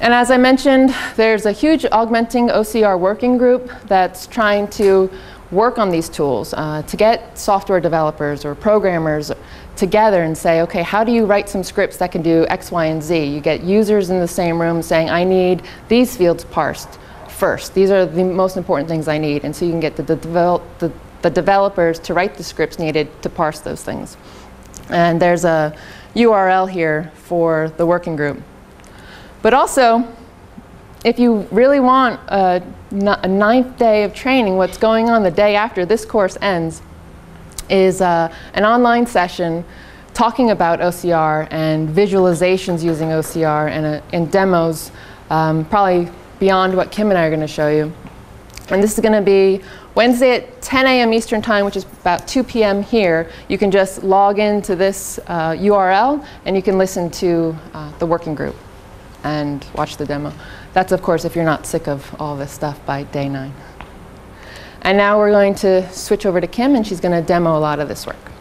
And as I mentioned, there's a huge Augmenting OCR working group that's trying to work on these tools to get software developers or programmers together and say, okay, how do you write some scripts that can do X, Y, and Z? You get users in the same room saying, I need these fields parsed first. These are the most important things I need. And so you can get the developers to write the scripts needed to parse those things. And there's a URL here for the working group. But also, if you really want a ninth day of training, what's going on the day after this course ends is an online session talking about OCR and visualizations using OCR and demos, probably beyond what Kim and I are going to show you. And this is going to be Wednesday at 10 a.m. Eastern Time, which is about 2 p.m. here. You can just log into this URL, and you can listen to the working group and watch the demo. That's, of course, if you're not sick of all this stuff by day 9. And now we're going to switch over to Kim, and she's going to demo a lot of this work.